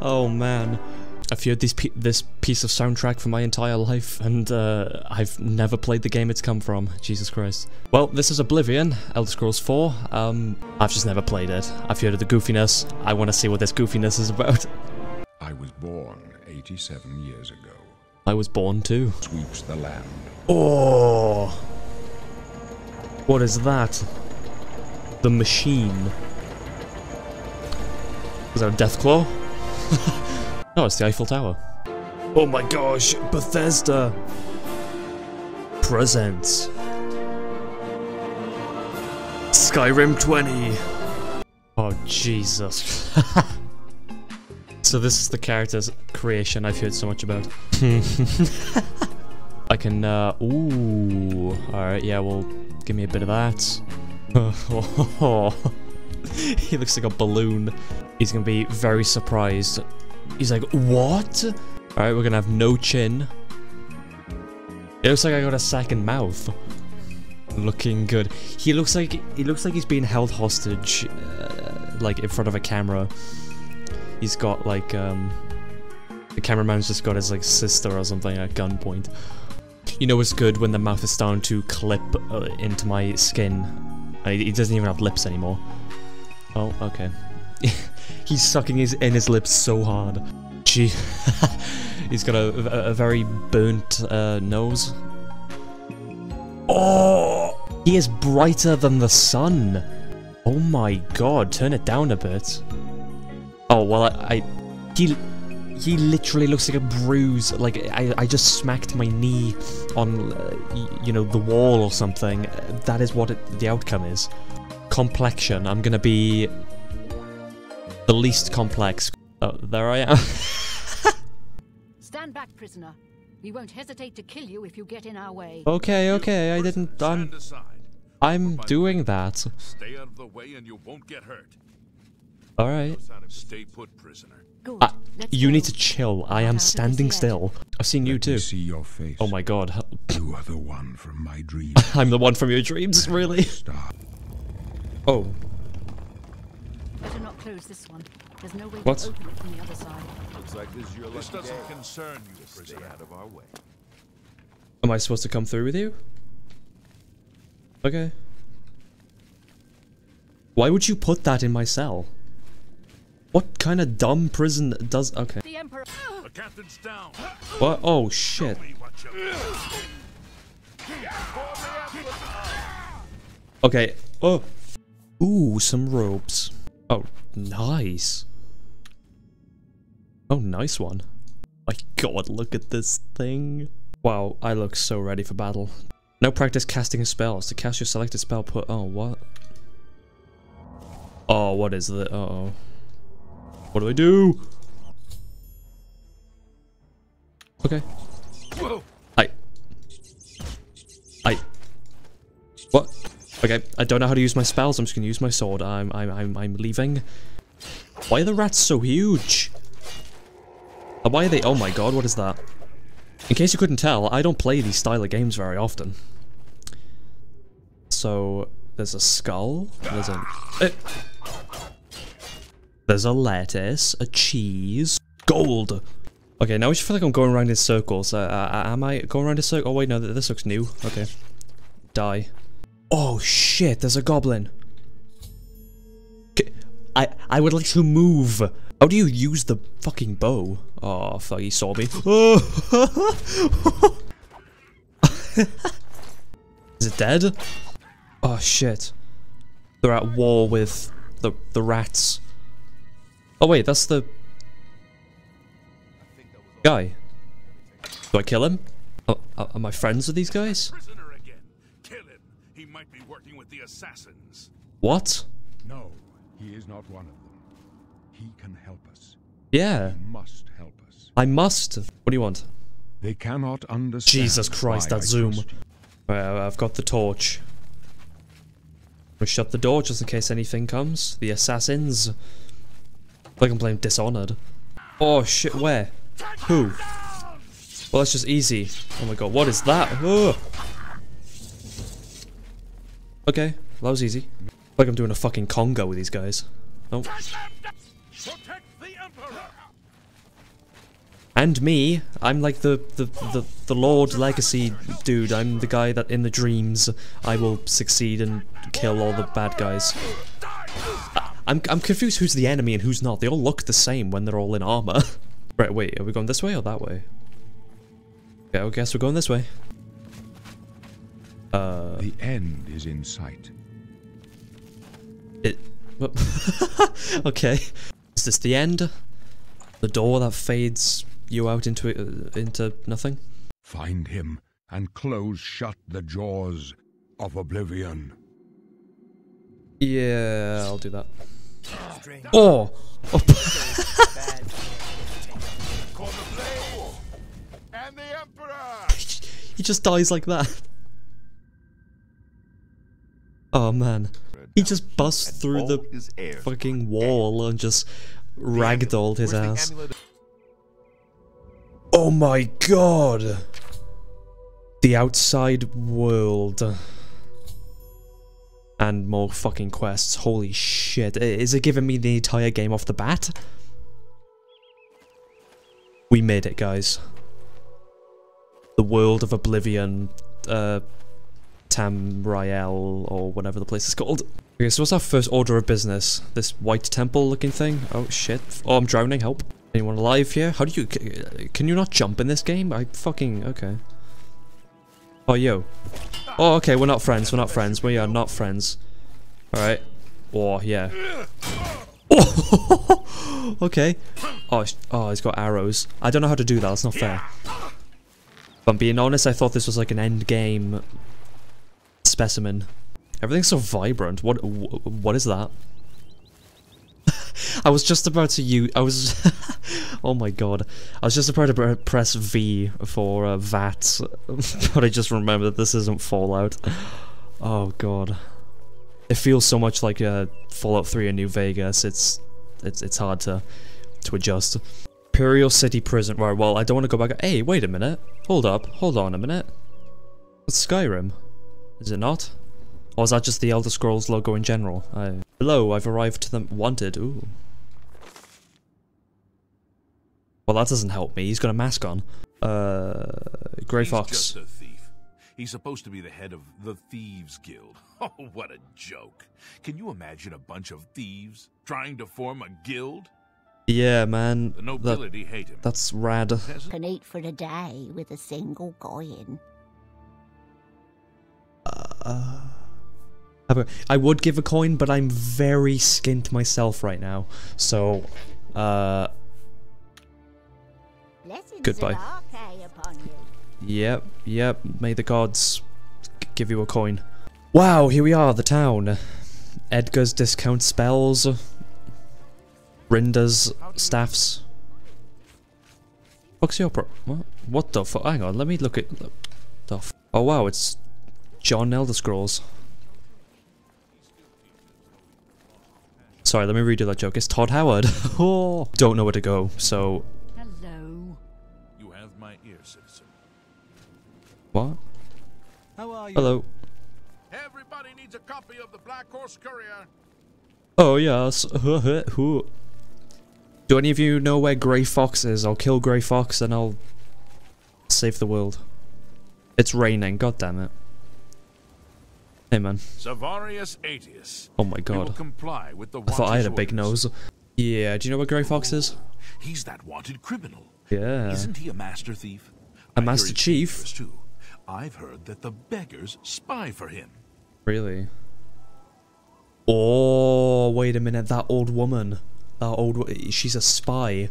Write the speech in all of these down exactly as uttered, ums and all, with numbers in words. Oh man. I've heard this, this piece of soundtrack for my entire life, and uh, I've never played the game it's come from. Jesus Christ. Well, this is Oblivion, Elder Scrolls four. Um, I've just never played it. I've heard of the goofiness. I want to see what this goofiness is about. I was born eighty-seven years ago. I was born too. Sweeps the land. Oh! What is that? The machine. Was that a Deathclaw? No, it's the Eiffel Tower. Oh my gosh, Bethesda presents Skyrim twenty. Oh Jesus. So this is the character's creation I've heard so much about. I can, uh, ooh, alright, yeah, well, give me a bit of that. He looks like a balloon. He's gonna be very surprised. He's like, what? Alright, we're gonna have no chin. It looks like I got a second mouth. Looking good. He looks like he looks like he's being held hostage, uh, like in front of a camera. He's got like um, the cameraman's just got his like sister or something at gunpoint. You know it's good when the mouth is starting to clip uh, into my skin. And he, he doesn't even have lips anymore. Oh, okay. He's sucking his in his lips so hard. Gee, he's got a, a very burnt uh, nose. Oh, he is brighter than the sun. Oh my God, turn it down a bit. Oh well, I, I he he literally looks like a bruise. Like I I just smacked my knee on uh, you know the wall or something. That is what it, the outcome is. Complexion. I'm gonna be. The least complex. Oh, there I am. Stand back, prisoner. We won't hesitate to kill you if you get in our way. Okay, okay, I didn't. I'm. I'm doing that. Stay out of the way and you won't get hurt. All right. Stay put, prisoner. Uh, you need to chill. I am standing still. I've seen you too. See your face. Oh my God. You are the one from my dreams. I'm the one from your dreams, really. Oh. Better not close this one. There's no way what? To open it from the other side. Looks like this is your lucky day. This doesn't concern you, prisoner. Stay out of our way. Am I supposed to come through with you? Okay. Why would you put that in my cell? What kind of dumb prison does? Okay. The Emperor. The captain's down. What? Oh shit. Okay. Oh. Ooh, some ropes. Oh, nice. Oh, nice one. My God, look at this thing. Wow, I look so ready for battle. No practice casting spells. To cast your selected spell, put... Oh, what? Oh, what is the... Uh-oh. What do I do? Okay. Whoa. I... I... What? Okay, I don't know how to use my spells. I'm just gonna use my sword. I'm, I'm, I'm, I'm leaving. Why are the rats so huge? And why are they? Oh my God, what is that? In case you couldn't tell, I don't play these style of games very often. So there's a skull. There's a. Uh, there's a lettuce, a cheese, gold. Okay, now I just feel like I'm going around in circles. Uh, uh, am I going around in circles? Oh wait, no, this looks new. Okay, die. Oh shit, there's a goblin. I I would like to move. How do you use the fucking bow? Oh fuck, he saw me. Oh. Is it dead? Oh shit. They're at war with the the rats. Oh wait, that's the guy. Do I kill him? Oh, am I friends with these guys? Might be working with the assassins. What? No, he is not one of them. He can help us. Yeah. He must help us. I must. What do you want? They cannot understand. Jesus Christ, that I zoom. Well, I've got the torch. We shut the door just in case anything comes. The assassins. I can blame Dishonored. Oh shit, where? Who? Well, that's just easy. Oh my God, what is that? Ugh. Okay, that was easy. Like I'm doing a fucking conga with these guys. Oh. And me, I'm like the, the, the, the Lord Legacy dude, I'm the guy that in the dreams I will succeed and kill all the bad guys. I, I'm, I'm confused who's the enemy and who's not, they all look the same when they're all in armor. Right, wait, are we going this way or that way? Okay, I guess we're going this way. Uh, the end is in sight. It... okay. Is this the end? The door that fades... you out into uh, into nothing? Find him and close shut the jaws of oblivion. Yeah, I'll do that. Oh! Oh. He just dies like that. Oh man. He just busts through the fucking wall and just ragdolled his ass. Oh my god! The outside world. And more fucking quests, holy shit. Is it giving me the entire game off the bat? We made it, guys. The world of Oblivion, uh, Tamriel, or whatever the place is called. Okay, so what's our first order of business? This white temple looking thing? Oh shit. Oh, I'm drowning, help. Anyone alive here? How do you... can you not jump in this game? I fucking... okay. Oh, yo. Oh, okay, we're not friends, we're not friends, we are not friends. Alright. Oh, yeah. Oh! Okay. Oh, oh, he's got arrows. I don't know how to do that, that's not fair. If I'm being honest, I thought this was like an end game... specimen. Everything's so vibrant. What? What is that? I was just about to use. I was. Oh my god! I was just about to press V for uh, V A T, but I just remembered this isn't Fallout. Oh god! It feels so much like uh, Fallout three and New Vegas. It's it's it's hard to to adjust. Imperial City Prison. Right. Well, I don't want to go back. Hey, wait a minute. Hold up. Hold on a minute. It's Skyrim, is it not? Or is that just the Elder Scrolls logo in general? I... Hello, I've arrived to them wanted. Ooh. Well, that doesn't help me. He's got a mask on. Uh, Grey Fox. He's just a thief. He's supposed to be the head of the Thieves Guild. Oh, what a joke! Can you imagine a bunch of thieves trying to form a guild? Yeah, man. The nobility that, hate him. That's rad. Can eat for a day with a single coin. Uh. I would give a coin, but I'm very skint myself right now, so, uh, blessings goodbye. Upon you. Yep, yep, may the gods give you a coin. Wow, here we are, the town. Edgar's discount spells, Rinda's staffs. What's your pro- what? What the fuck? Hang on, let me look at the f- oh wow, it's John Elder Scrolls. Sorry, let me redo that joke. It's Todd Howard. Oh, don't know where to go, so. Hello. You have my ear, citizen. What? How are you? Hello. Everybody needs a copy of the Black Horse Courier. Oh yes. Do any of you know where Grey Fox is? I'll kill Grey Fox and I'll save the world. It's raining. God damn it. Hey man. Savarius Aetius. Oh my god. Comply with the I thought I had a big orders. Nose. Yeah, do you know where Grey Fox is? He's that wanted criminal. Yeah. Isn't he a master thief? A I master chief? Too. I've heard that the beggars spy for him. Really? Oh, wait a minute. That old woman. That old wo she's a spy.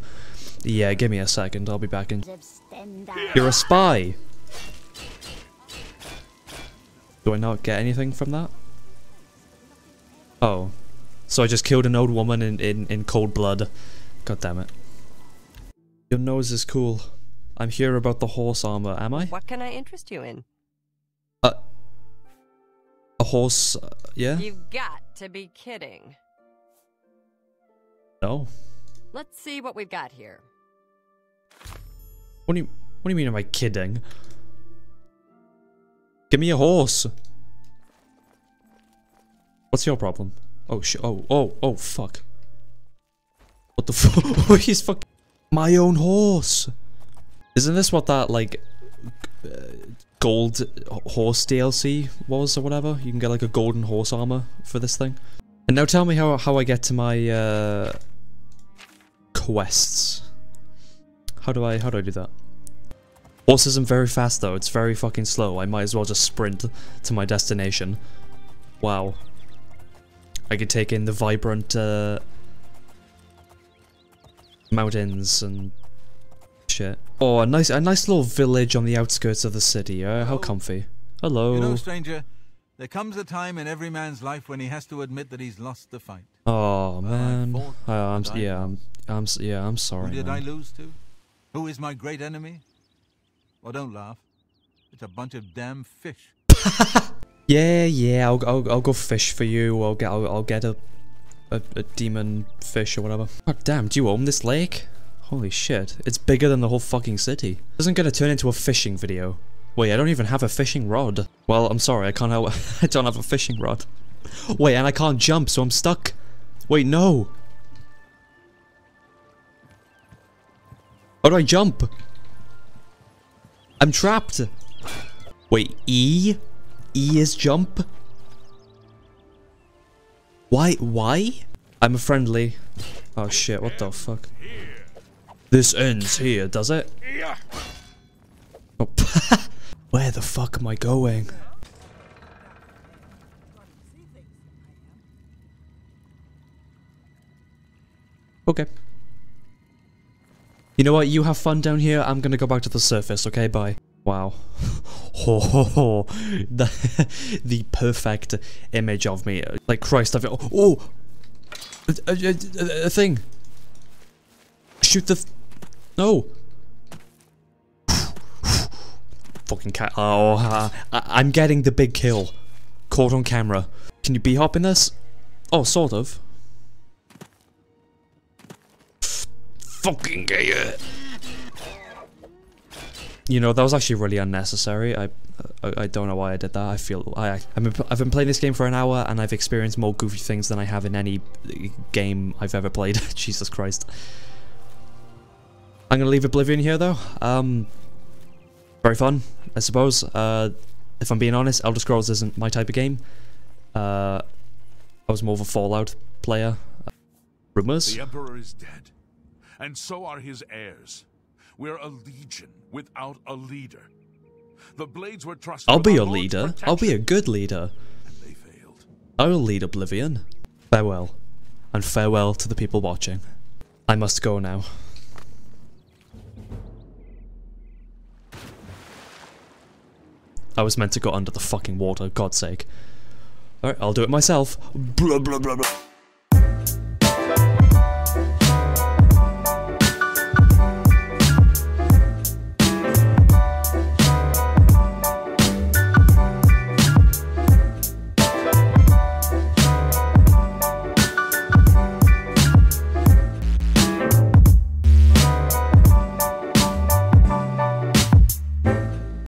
Yeah, give me a second. I'll be back in. You're a spy. Do I not get anything from that? Oh. So I just killed an old woman in, in, in cold blood. God damn it. Your nose is cool. I'm here about the horse armor, am I? What can I interest you in? Uh, a horse, uh, yeah? You've got to be kidding. No. Let's see what we've got here. What do you, what do you mean am I kidding? Give me a horse. What's your problem? Oh shit! Oh oh oh fuck! What the fuck? He's fucking my own horse. Isn't this what that like uh, gold horse D L C was or whatever? You can get like a golden horse armor for this thing. And now tell me how how I get to my uh, quests. How do I how do I do that? Horse isn't very fast though, it's very fucking slow. I might as well just sprint to my destination. Wow. I could take in the vibrant uh, mountains and shit. Oh, a nice a nice little village on the outskirts of the city. Uh, how comfy. Hello. You know, stranger, there comes a time in every man's life when he has to admit that he's lost the fight. Oh man. Uh, I'm, yeah, I'm, I'm, yeah, I'm sorry. Who did man. I lose to? Who is my great enemy? Oh, don't laugh. It's a bunch of damn fish. yeah, yeah, I'll, I'll, I'll go fish for you. I'll get, I'll, I'll get a, a, a demon fish or whatever. Oh, damn, do you own this lake? Holy shit, it's bigger than the whole fucking city. This isn't gonna turn into a fishing video. Wait, I don't even have a fishing rod. Well, I'm sorry, I can't help. I don't have a fishing rod. Wait, and I can't jump, so I'm stuck. Wait, no. How do I jump? I'm trapped! Wait, E? E is jump? Why? Why? I'm a friendly. Oh shit, what the fuck? This ends here, does it? Oh. Where the fuck am I going? Okay. You know what, you have fun down here, I'm gonna go back to the surface, okay, bye. Wow. Ho ho ho. The, the perfect image of me. Like, Christ, I've- Oh! A, a, a, a thing! Shoot the- th No! Fucking cat- Oh, uh, I I'm getting the big kill. Caught on camera. Can you B-hop in this? Oh, sort of. Fucking gay. You know, that was actually really unnecessary. I, I, I don't know why I did that. I feel I, I've been playing this game for an hour, and I've experienced more goofy things than I have in any game I've ever played. Jesus Christ. I'm gonna leave Oblivion here, though. Um, very fun, I suppose. Uh, if I'm being honest, Elder Scrolls isn't my type of game. Uh, I was more of a Fallout player. Uh, rumors. The Emperor is dead. And so are his heirs. We're a legion without a leader. The Blades were trusted. I'll be a leader. I'll be a good leader. And they failed. I will lead Oblivion. Farewell. And farewell to the people watching. I must go now. I was meant to go under the fucking water, God's sake. Alright, I'll do it myself. Blah, blah, blah, blah.